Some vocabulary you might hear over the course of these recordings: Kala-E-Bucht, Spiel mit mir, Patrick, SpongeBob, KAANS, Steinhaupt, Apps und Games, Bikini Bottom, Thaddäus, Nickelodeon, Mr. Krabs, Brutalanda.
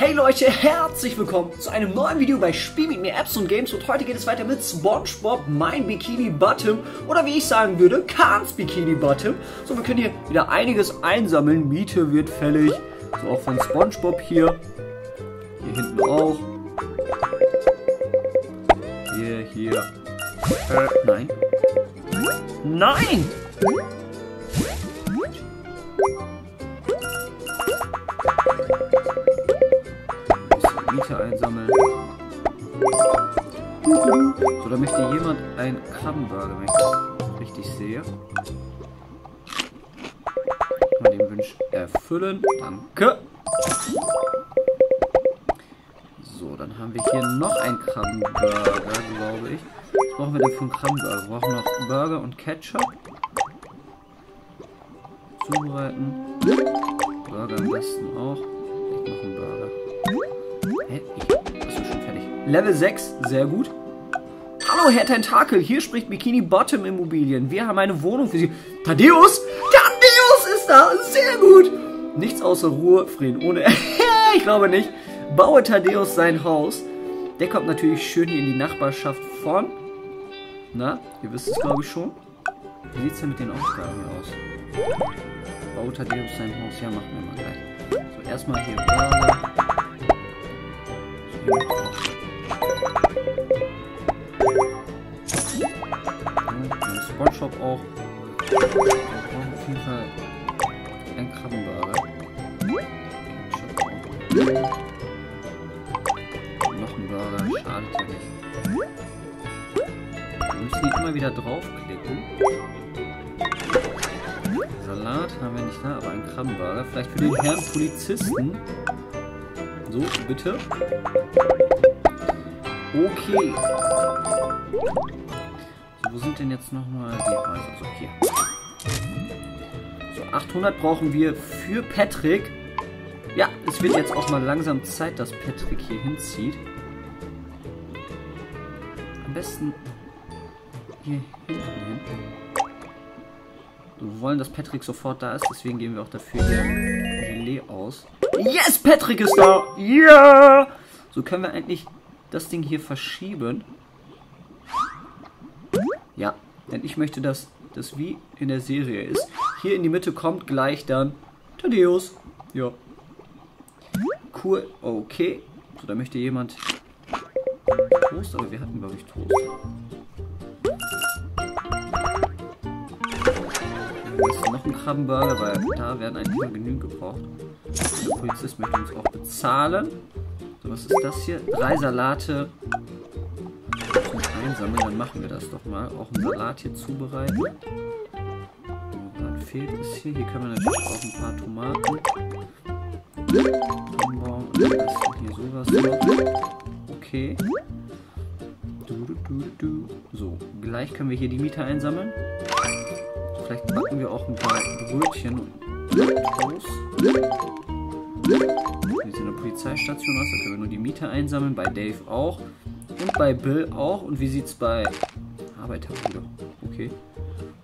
Hey Leute, herzlich willkommen zu einem neuen Video bei Spiel mit mir, Apps und Games, und heute geht es weiter mit SpongeBob, mein Bikini Bottom, oder wie ich sagen würde, Kahns Bikini Bottom. So, wir können hier wieder einiges einsammeln, Miete wird fällig, so auch von SpongeBob hier hinten auch, hier, nein! Einsammeln. So, da möchte jemand einen Krabbenburger, wenn ich das richtig sehe. Mal den Wunsch erfüllen. Danke. So, dann haben wir hier noch einen Krabbenburger, glaube ich. Was brauchen wir denn für einen Krabbenburger? Wir brauchen noch Burger und Ketchup. Zubereiten. Burger am besten auch. Ich mache einen Burger. Hä? Das ist schon fertig. Level 6, sehr gut. Hallo, Herr Tentakel, hier spricht Bikini Bottom Immobilien. Wir haben eine Wohnung für Sie. Thaddäus? Thaddäus ist da! Sehr gut! Nichts außer Ruhe, Frieden ohne... Ich glaube nicht. Baue Thaddäus sein Haus. Der kommt natürlich schön hier in die Nachbarschaft von... Na, ihr wisst es, glaube ich, schon. Wie sieht es denn mit den Aufgaben hier aus? Baue Thaddäus sein Haus. Ja, machen wir mal gleich. So, erstmal hier... SpongeBob auch. Wir brauchen auf jeden Fall einen Krabbenburger. Noch ein Burger, schadet ja nicht. Wir müssen hier immer wieder draufklicken. Salat haben wir nicht da, aber einen Krabbenburger. Vielleicht für den Herrn Polizisten. So, bitte. Okay. So, wo sind denn jetzt nochmal die Häuser? So, hier. So, 800 brauchen wir für Patrick. Ja, es wird jetzt auch mal langsam Zeit, dass Patrick hier hinzieht. Am besten hier hinten hin. So, wir wollen, dass Patrick sofort da ist, deswegen gehen wir auch dafür hier Gelee aus. Yes, Patrick ist da! Yeah! So, können wir eigentlich das Ding hier verschieben. Ja, denn ich möchte, dass das wie in der Serie ist. Hier in die Mitte kommt gleich dann Thaddäus. Ja. Cool, okay. So, da möchte jemand Toast, aber wir hatten, glaube ich, Toast. Hier ist noch ein Krabbenburger, weil da werden eigentlich nur genügend gebraucht. Der Polizist möchte uns auch bezahlen. So, was ist das hier? 3 Salate zum Einsammeln. Dann machen wir das doch mal. Auch einen Salat hier zubereiten. Dann fehlt es hier. Hier können wir natürlich auch ein paar Tomaten. Hier sowas. Okay. So, gleich können wir hier die Miete einsammeln. Vielleicht backen wir auch ein paar Brötchen und Toast. Hier ist eine Polizeistation aus, da können wir nur die Mieter einsammeln, bei Dave auch und bei Bill auch. Und wie sieht's bei Arbeiterbrüder? Okay.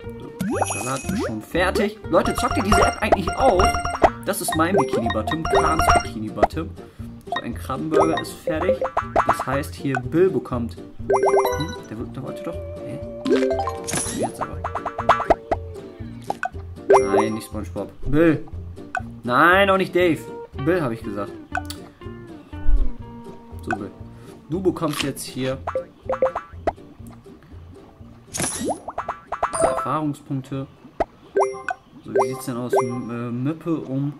So, Salat ist schon fertig. Leute, zockt ihr diese App eigentlich auch? Das ist mein Bikini Bottom, Kahns Bikini Bottom. So, ein Krabbenburger ist fertig. Das heißt, hier Bill bekommt... der wollte doch... Hä? Jetzt aber. Nein, nicht SpongeBob. Bill! Nein, auch nicht Dave. Bill, habe ich gesagt. So, Bill. Du bekommst jetzt hier Erfahrungspunkte. So, wie sieht es denn aus? Möppe, um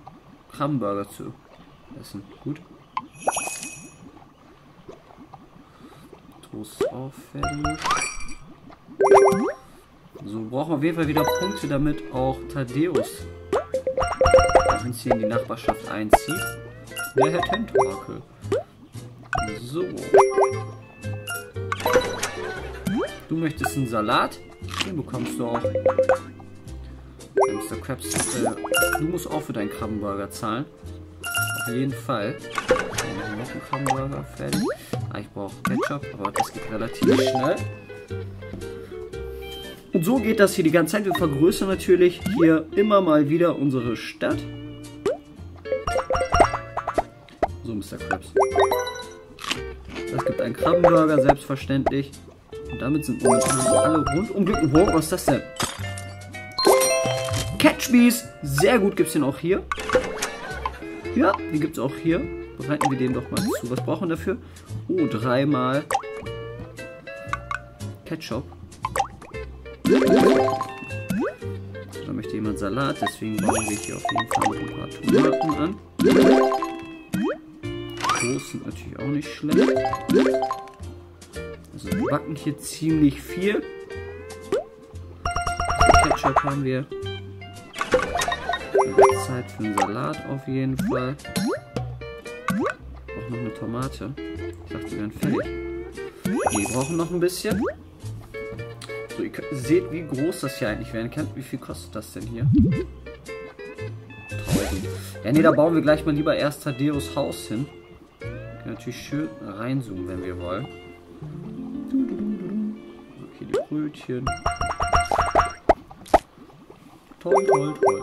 Krabbenburger zu essen. Gut. Toast ist auch fertig. So, brauchen wir auf jeden Fall wieder Punkte, damit auch Thaddäus uns hier in die Nachbarschaft einzieht. Der Herr Tentakel. So. Du möchtest einen Salat? Den bekommst du auch. Mr. Krabs, du musst auch für deinen Krabbenburger zahlen. Auf jeden Fall. Noch einen Krabbenburger fertig. Ah, ich brauche Ketchup, aber das geht relativ schnell. Und so geht das hier die ganze Zeit. Wir vergrößern natürlich hier immer mal wieder unsere Stadt. So, Mr. Krabs. Es gibt einen Krabbenburger, selbstverständlich. Und damit sind momentan alle rundum glücklich. Wow, was ist das denn? Catchbees! Sehr gut, gibt es den auch hier. Ja, den gibt es auch hier. Bereiten wir den doch mal zu. Was brauchen wir dafür? Oh, dreimal Ketchup. Da möchte jemand Salat, deswegen bauen wir hier auf jeden Fall ein paar Tomaten an. Toast sind natürlich auch nicht schlecht. Also wir backen hier ziemlich viel. Ketchup haben wir. Zeit für einen Salat auf jeden Fall. Auch noch eine Tomate. Ich dachte, wir wären fertig. Wir brauchen noch ein bisschen. So, ihr seht, wie groß das hier eigentlich werden kann. Wie viel kostet das denn hier? 1000. Ja, nee, da bauen wir gleich mal lieber erst Thaddäus Haus hin. Wir können natürlich schön reinzoomen, wenn wir wollen. Okay, die Brötchen. Toll, toll, toll.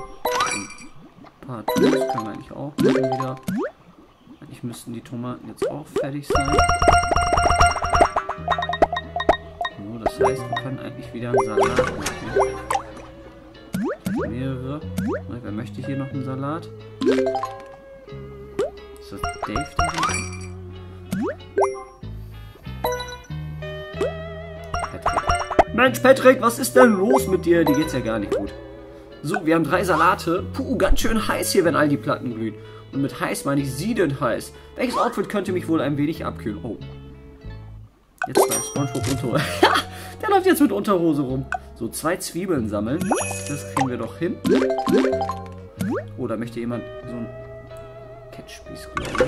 Ein paar Tomaten können wir eigentlich auch wieder. Eigentlich müssten die Tomaten jetzt auch fertig sein. So, das heißt, wir können eigentlich wieder einen Salat machen. Mehrere. Wer möchte hier noch einen Salat? Ist das Dave da? Patrick. Mensch, Patrick, was ist denn los mit dir? Dir geht's ja gar nicht gut. So, wir haben 3 Salate. Puh, ganz schön heiß hier, wenn all die Platten glühen. Und mit heiß meine ich siedend heiß. Welches Outfit könnte mich wohl ein wenig abkühlen? Oh. Jetzt bei SpongeBob Unterhose. Der läuft jetzt mit Unterhose rum. So, 2 Zwiebeln sammeln. Das kriegen wir doch hin. Oh, da möchte jemand so einen Catchspieß, glaube ich.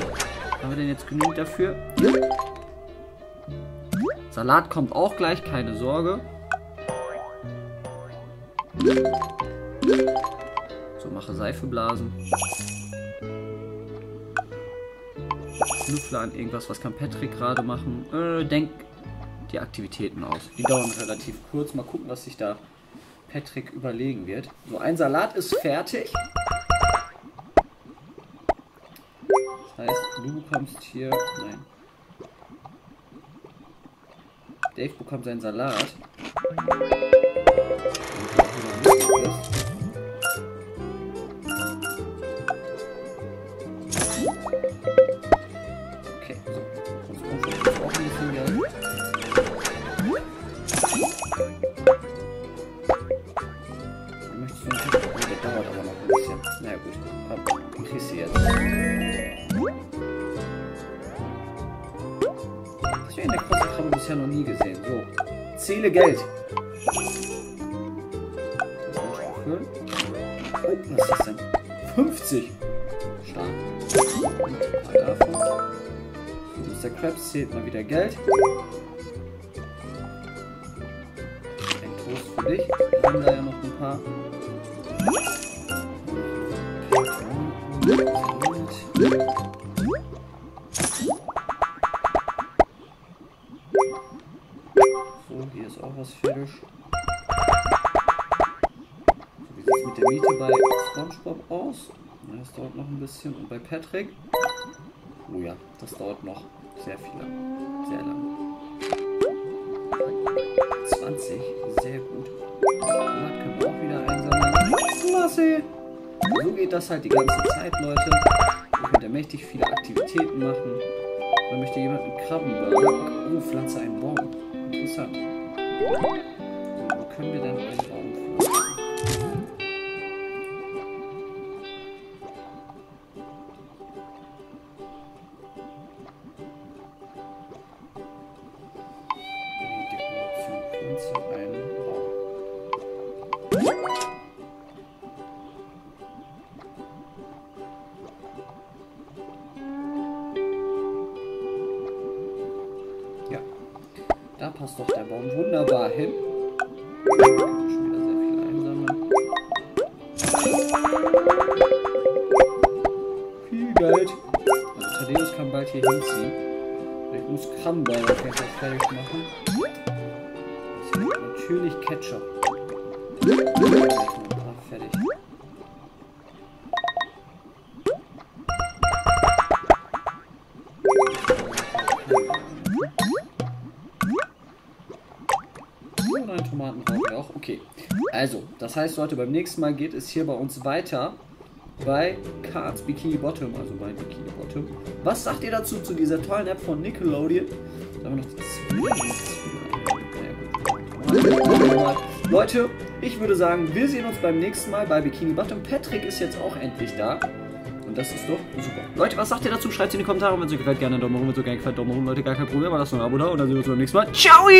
Haben wir denn jetzt genug dafür? Ja. Salat kommt auch gleich, keine Sorge. So, mache Seifeblasen. Schnüffler an irgendwas. Was kann Patrick gerade machen? Denk die Aktivitäten aus. Die dauern relativ kurz. Mal gucken, was sich da Patrick überlegen wird. So, ein Salat ist fertig. Das heißt, du bekommst hier... Nein. Dave bekommt seinen Salat. Okay, so. Sonst kommt jetzt auch ein bisschen Geld. Möchtest du noch? Oh, der dauert aber noch ein bisschen. Na ja, gut, dann kriegst du jetzt. Das wäre in der Klasse, haben wir bisher noch nie gesehen. So, zähle Geld. Oh, was ist das denn? 50! Stark. Mal davon. So, Mr. Krabs zählt mal wieder Geld. Ein Trost für dich. Wir haben da ja noch ein paar. So, hier ist auch was fertig. Mit der Miete bei SpongeBob aus. Das dauert noch ein bisschen. Und bei Patrick. Oh ja, das dauert noch sehr viel lang. Sehr lang. 20. Sehr gut. Salat können wir auch wieder einsammeln. Klasse! So geht das halt die ganze Zeit, Leute. Ihr könnt ja mächtig viele Aktivitäten machen. Dann möchte jemand einen Krabbenburger. Oh, pflanze einen Baum. Interessant. So, wo können wir denn einen Baum pflanzen? Da passt doch der Baum wunderbar hin. Da kann man schon wieder sehr viel einsammeln. Viel Geld. Also Thaddäus kann bald hier hinziehen. Ich muss Kramball auf jeden Fall fertig machen. Natürlich Ketchup. Fertig. Und einen Tomatenrauch. Okay. Also, das heißt, Leute, beim nächsten Mal geht es hier bei uns weiter bei Cards Bikini Bottom, also bei Bikini Bottom. Was sagt ihr dazu, zu dieser tollen App von Nickelodeon? Da haben wir noch die Zwiebeln. Leute, ich würde sagen, wir sehen uns beim nächsten Mal bei Bikini Bottom. Patrick ist jetzt auch endlich da. Und das ist doch super. Leute, was sagt ihr dazu? Schreibt es in die Kommentare. Und wenn es euch gefällt, gerne einen Daumen hoch. Wenn es euch gar nicht gefällt, Daumen hoch. Leute, gar kein Problem. Mal lasst noch ein Abo da. Und dann sehen wir uns beim nächsten Mal. Ciao!